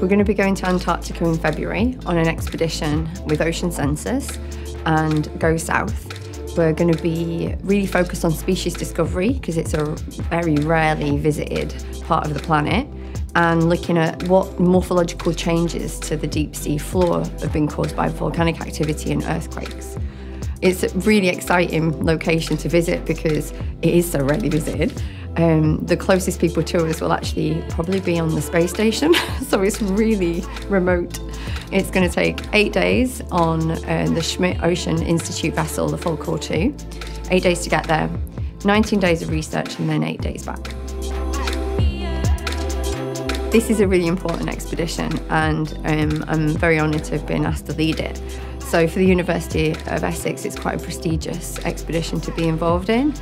We're going to be going to Antarctica in February on an expedition with Ocean Census and Go South. We're going to be really focused on species discovery because it's a very rarely visited part of the planet, and looking at what morphological changes to the deep sea floor have been caused by volcanic activity and earthquakes. It's a really exciting location to visit because it is so rarely visited. The closest people to us will actually probably be on the space station, so it's really remote. It's going to take 8 days on the Schmidt Ocean Institute vessel, the Falkor II. 8 days to get there, 19 days of research, and then 8 days back. This is a really important expedition, and I'm very honoured to have been asked to lead it. So for the University of Essex, it's quite a prestigious expedition to be involved in.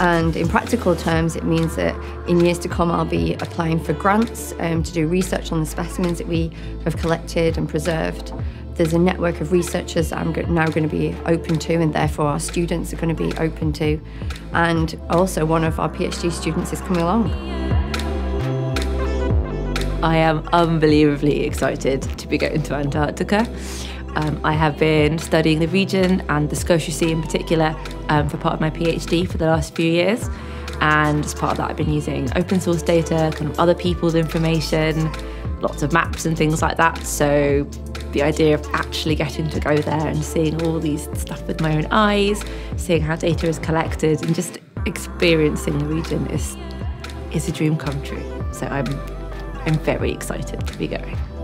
And in practical terms, it means that in years to come, I'll be applying for grants to do research on the specimens that we have collected and preserved. There's a network of researchers that I'm now going to be open to, and therefore our students are going to be open to. And also one of our PhD students is coming along. I am unbelievably excited to be going to Antarctica. I have been studying the region and the Scotia Sea in particular for part of my PhD for the last few years. And as part of that, I've been using open source data, kind of other people's information, lots of maps and things like that. So the idea of actually getting to go there and seeing all these stuff with my own eyes, seeing how data is collected and just experiencing the region is a dream come true. So I'm very excited to be going.